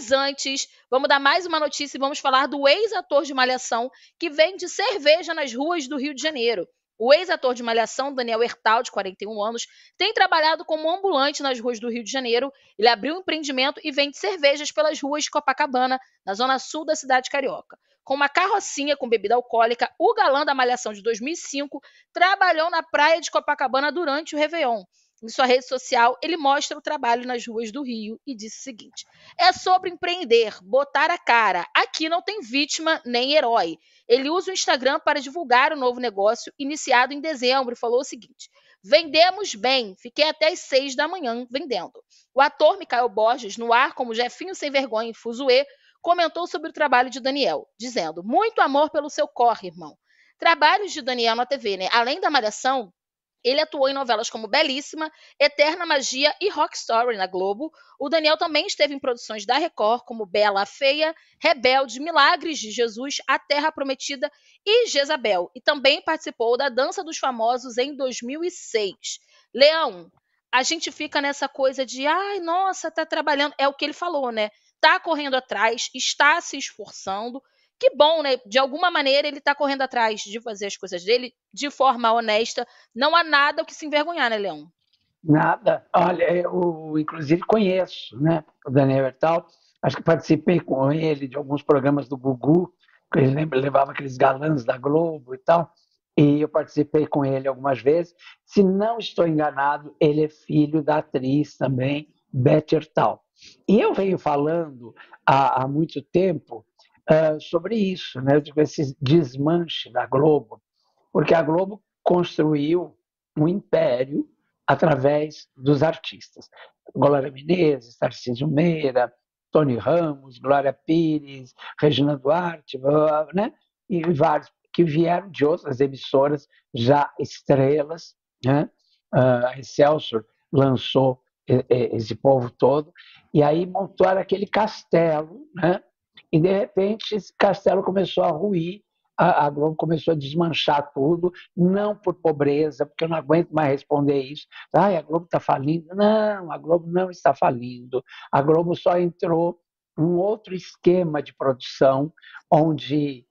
Mas antes, vamos dar mais uma notícia e vamos falar do ex-ator de Malhação que vende cerveja nas ruas do Rio de Janeiro. O ex-ator de Malhação, Daniel Erthal, de 41 anos, tem trabalhado como ambulante nas ruas do Rio de Janeiro. Ele abriu um empreendimento e vende cervejas pelas ruas de Copacabana, na zona sul da cidade carioca. Com uma carrocinha com bebida alcoólica, o galã da Malhação de 2005 trabalhou na praia de Copacabana durante o Réveillon. Em sua rede social, ele mostra o trabalho nas ruas do Rio e disse o seguinte: é sobre empreender, botar a cara. Aqui não tem vítima nem herói. Ele usa o Instagram para divulgar o novo negócio, iniciado em dezembro, e falou o seguinte: vendemos bem, fiquei até as 6 da manhã vendendo. O ator Michael Borges, no ar como Jefinho Sem Vergonha em Fuzuê, comentou sobre o trabalho de Daniel, dizendo: muito amor pelo seu corre, irmão. Trabalhos de Daniel na TV, né? Além da Malhação, ele atuou em novelas como Belíssima, Eterna Magia e Rock Story na Globo. O Daniel também esteve em produções da Record, como Bela, Feia, Rebelde, Milagres de Jesus, A Terra Prometida e Jezabel. E também participou da Dança dos Famosos em 2006. Leão, a gente fica nessa coisa de, ai, nossa, tá trabalhando. É o que ele falou, né? Tá correndo atrás, está se esforçando. Que bom, né? De alguma maneira, ele está correndo atrás de fazer as coisas dele de forma honesta. Não há nada o que se envergonhar, né, Leão? Nada. Olha, eu, inclusive, conheço, né, o Daniel Erthal. Acho que participei com ele de alguns programas do Gugu, que ele levava aqueles galãs da Globo e tal. E eu participei com ele algumas vezes. Se não estou enganado, ele é filho da atriz também, Beth Erthal. E eu venho falando há muito tempo sobre isso, né? Eu digo, esse desmanche da Globo, porque a Globo construiu um império através dos artistas. Glória Menezes, Tarcísio Meira, Tony Ramos, Glória Pires, Regina Duarte, né? E vários que vieram de outras emissoras já estrelas, né? A Excelsior lançou esse povo todo, e aí montaram aquele castelo, né? E, de repente, esse castelo começou a ruir, a Globo começou a desmanchar tudo, não por pobreza, porque eu não aguento mais responder isso. Ai, a Globo está falindo. Não, a Globo não está falindo. A Globo só entrou num outro esquema de produção, onde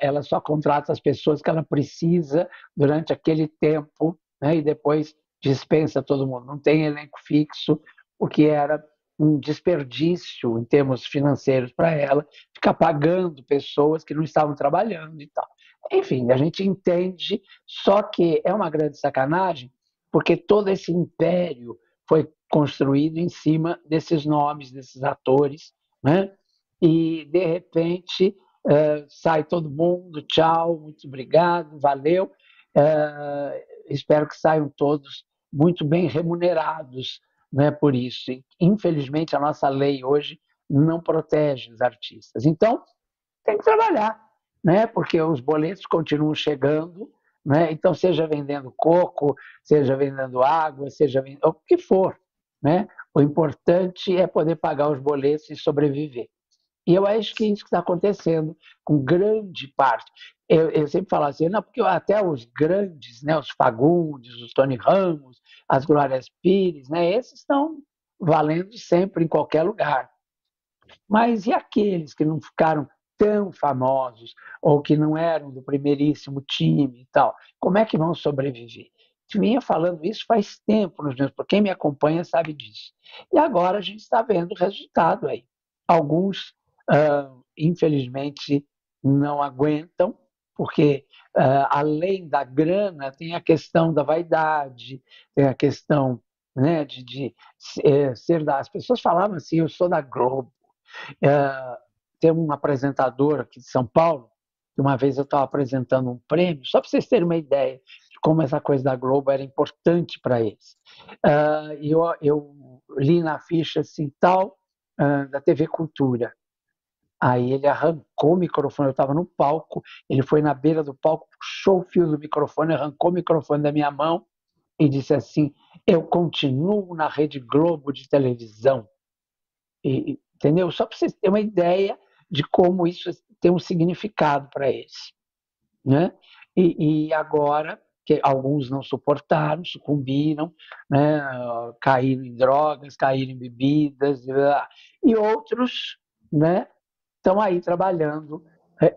ela só contrata as pessoas que ela precisa durante aquele tempo, né, e depois dispensa todo mundo. Não tem elenco fixo, o que era um desperdício em termos financeiros para ela, ficar pagando pessoas que não estavam trabalhando e tal. Enfim, a gente entende, só que é uma grande sacanagem, porque todo esse império foi construído em cima desses nomes, desses atores, né? E, de repente, sai todo mundo, tchau, muito obrigado, valeu, espero que saiam todos muito bem remunerados, né, por isso. E, infelizmente, a nossa lei hoje não protege os artistas. Então, tem que trabalhar, né, porque os boletos continuam chegando, né, então seja vendendo coco, seja vendendo água, seja vendendo o que for, né, o importante é poder pagar os boletos e sobreviver. E eu acho que é isso que está acontecendo com grande parte. Eu sempre falo assim, não, porque até os grandes, né, os Fagundes, os Tony Ramos, as Glórias Pires, né, esses estão valendo sempre em qualquer lugar. Mas e aqueles que não ficaram tão famosos ou que não eram do primeiríssimo time e tal? Como é que vão sobreviver? Eu vinha falando isso faz tempo nos meus, porque quem me acompanha sabe disso. E agora a gente está vendo o resultado aí. Alguns, infelizmente, não aguentam, porque além da grana tem a questão da vaidade, tem a questão, né, de ser da... As pessoas falavam assim, eu sou da Globo. Tem um apresentador aqui de São Paulo, que uma vez eu estava apresentando um prêmio, só para vocês terem uma ideia de como essa coisa da Globo era importante para eles. E eu li na ficha assim, tal, da TV Cultura. Aí ele arrancou o microfone, eu estava no palco, ele foi na beira do palco, puxou o fio do microfone, arrancou o microfone da minha mão e disse assim: eu continuo na Rede Globo de televisão. E, entendeu? Só para vocês terem uma ideia de como isso tem um significado para eles, né? E agora, que alguns não suportaram, sucumbiram, né? Caíram em drogas, caíram em bebidas, e outros né? Estão aí trabalhando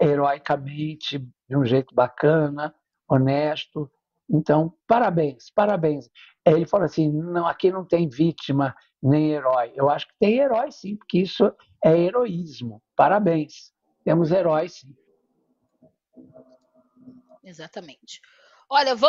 heroicamente, de um jeito bacana, honesto. Então, parabéns, parabéns. Ele falou assim, não, aqui não tem vítima nem herói. Eu acho que tem herói sim, porque isso é heroísmo. Parabéns, temos heróis sim. Exatamente. Olha, vamos...